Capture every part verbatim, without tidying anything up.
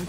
Blue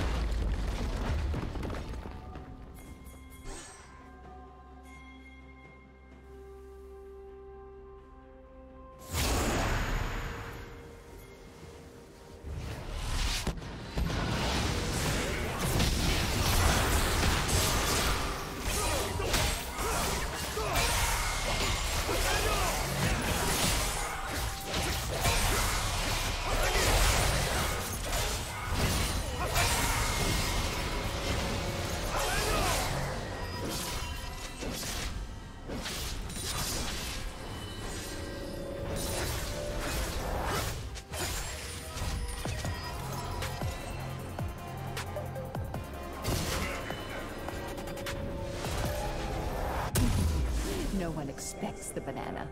No one expects the banana.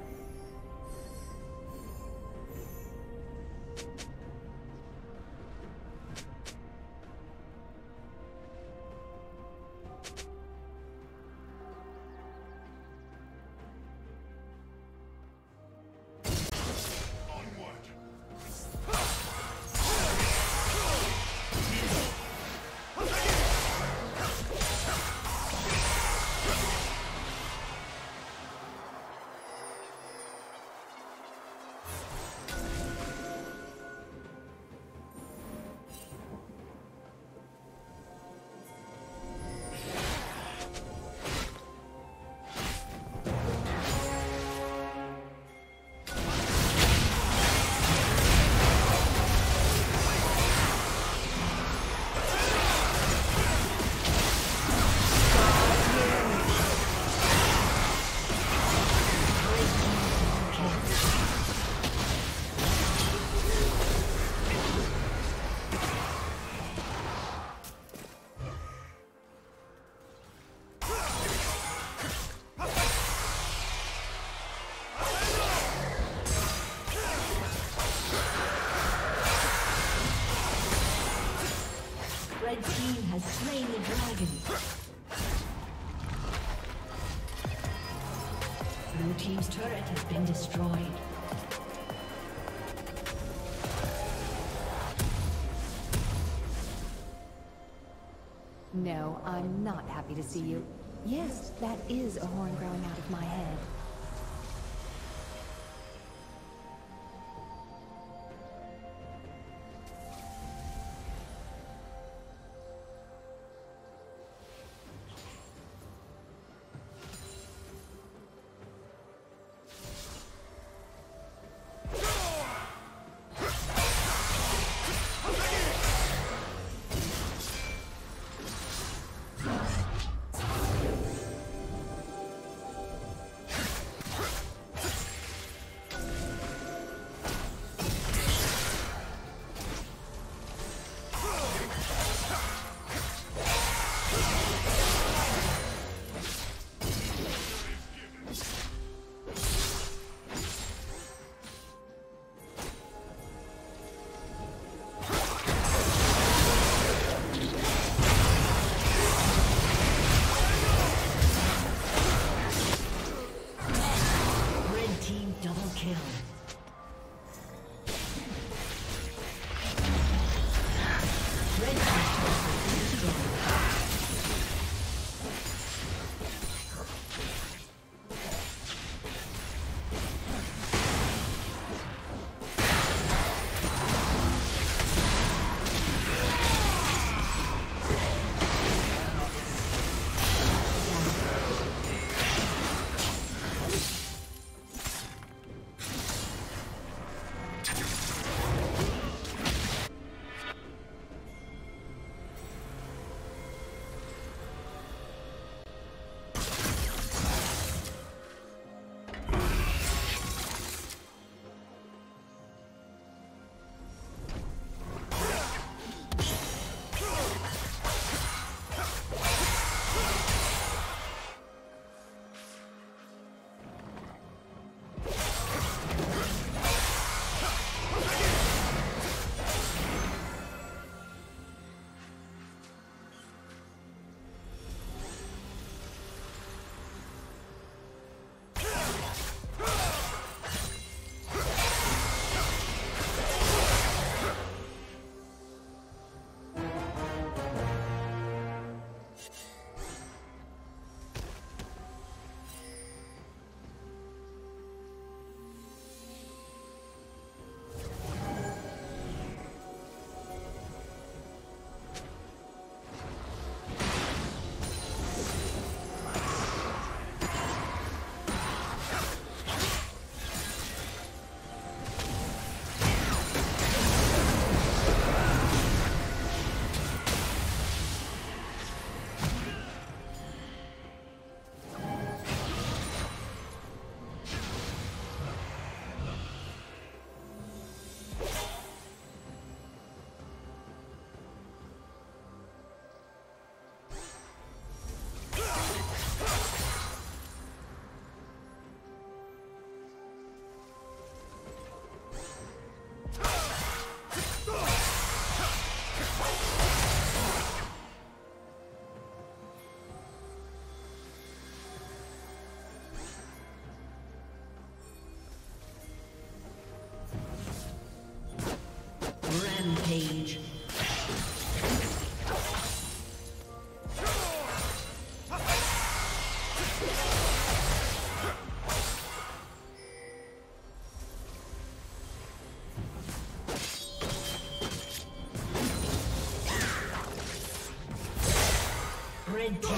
Red team has slain the dragon. Blue team's turret has been destroyed. No, I'm not happy to see you. Yes, that is a horn growing out of my head. Red team's turret has been destroyed. Red team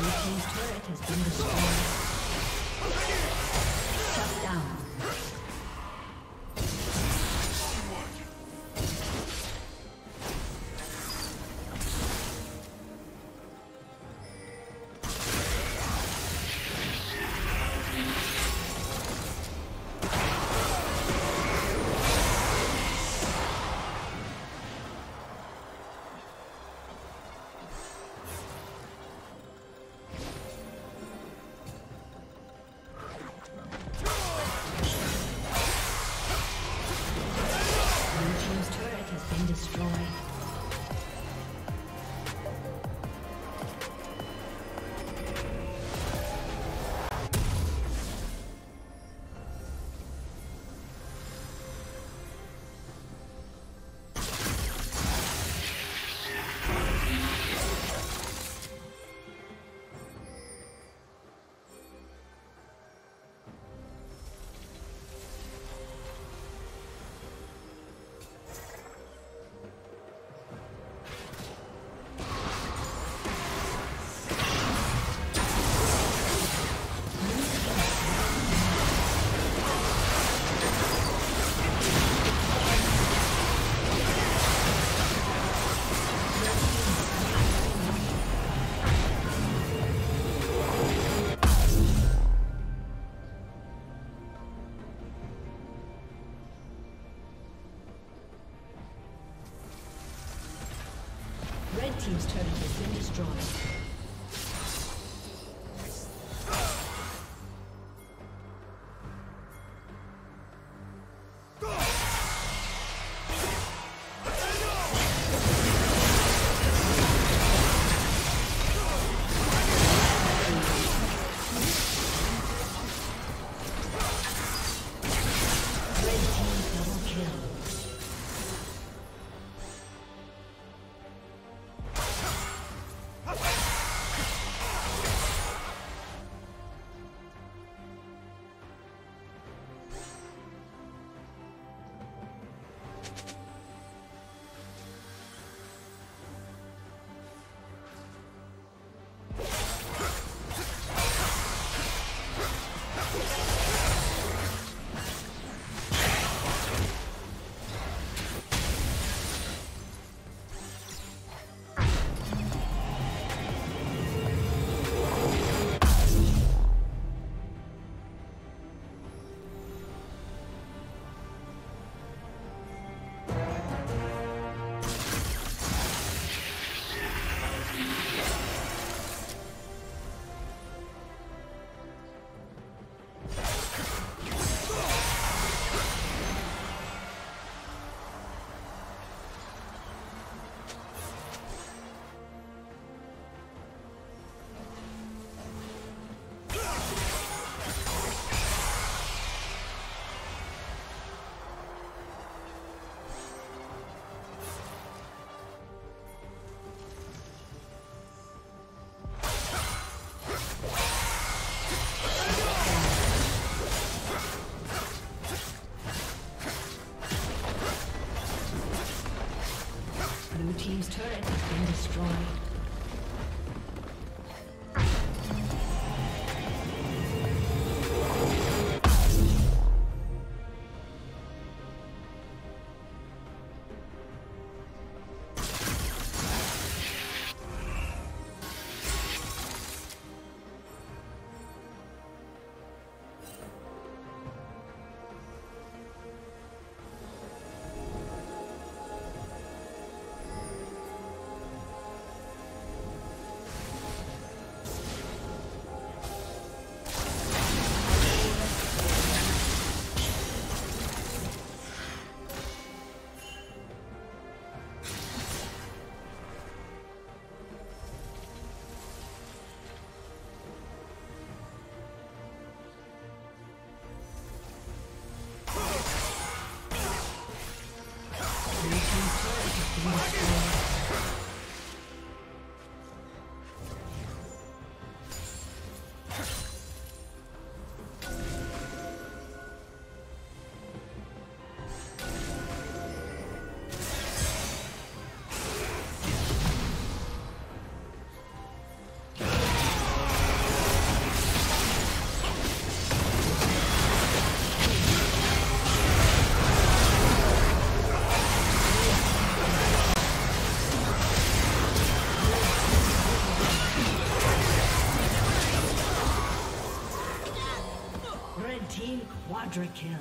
Team's turret has been destroyed. Team's turret has been destroyed. Quadra kill.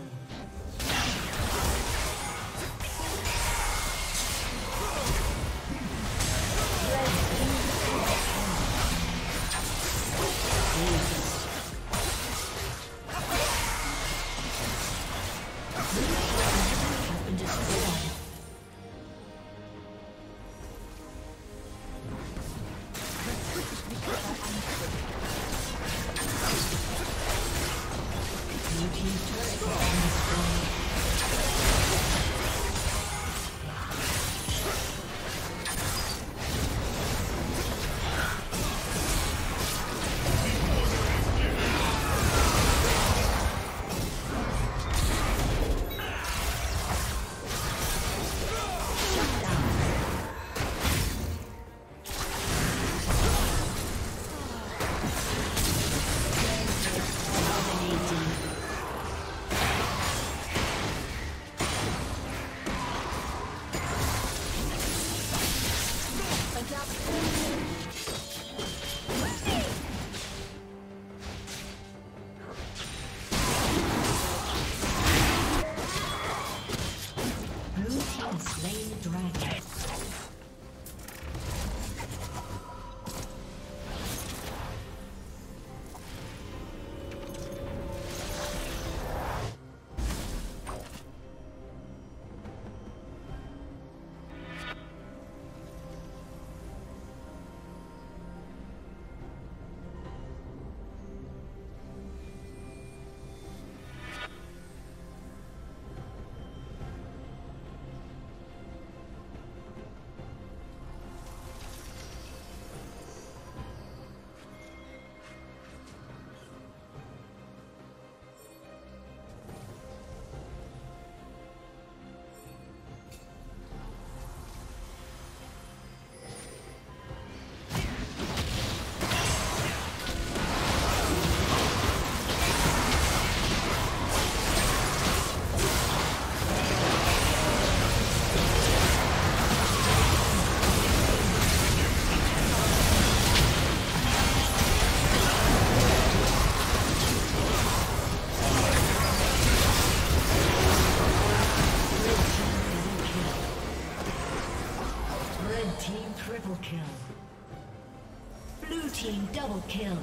Double kill.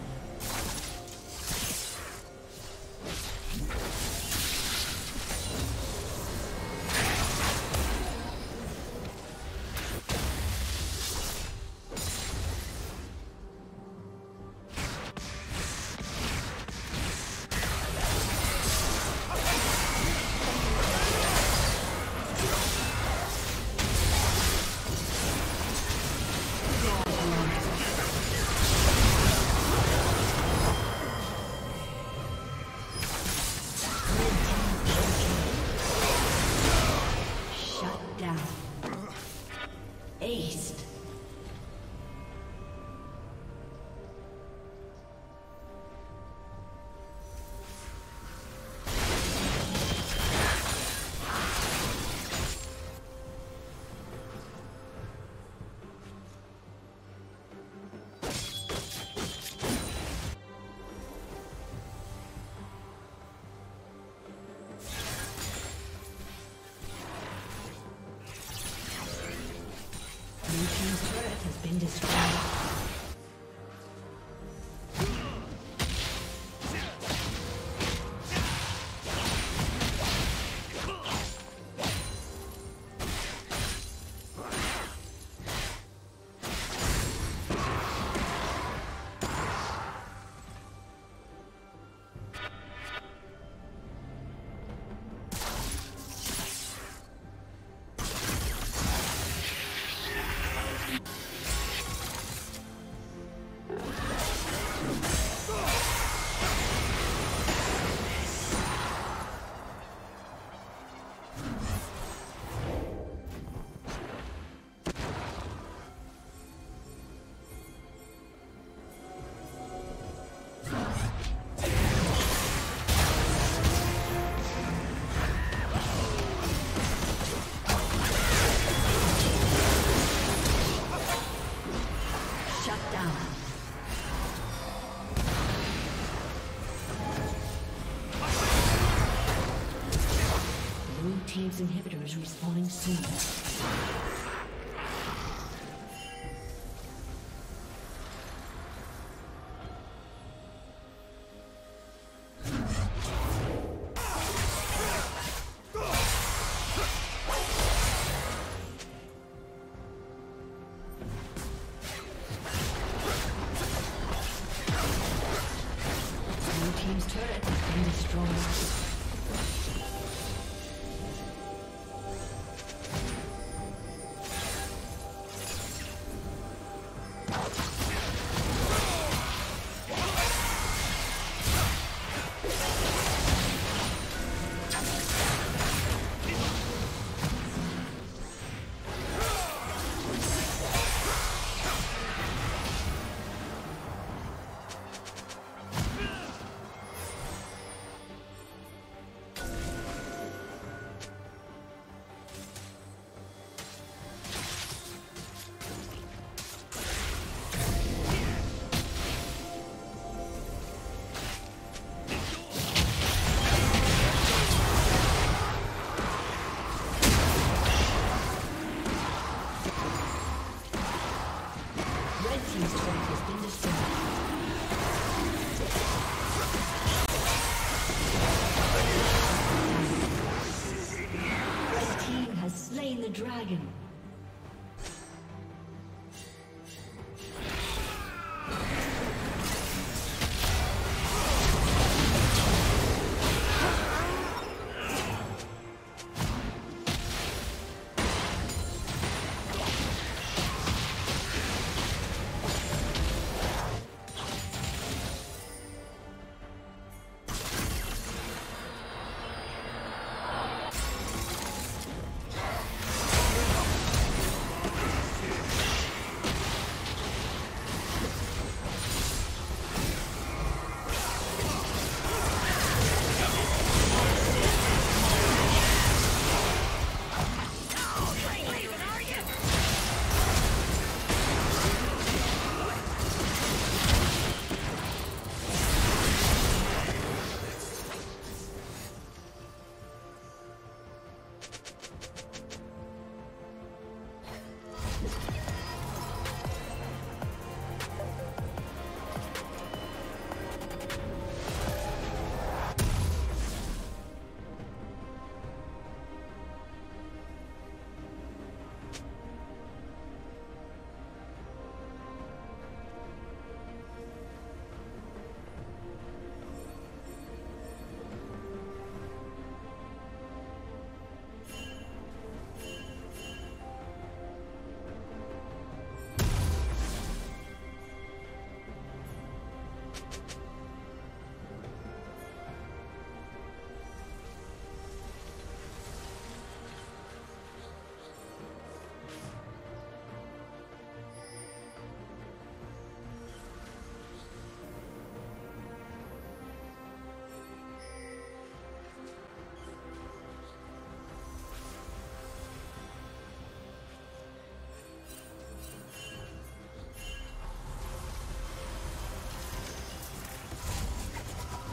Its inhibitor is respawning soon. Dragon.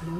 Blue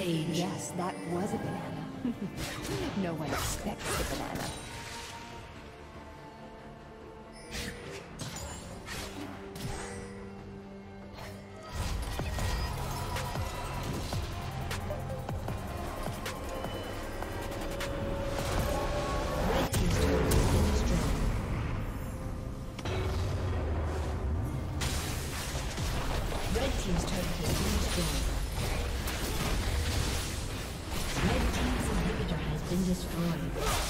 Rampage. Yes, that was a banana. No one expects a banana. Destroyed.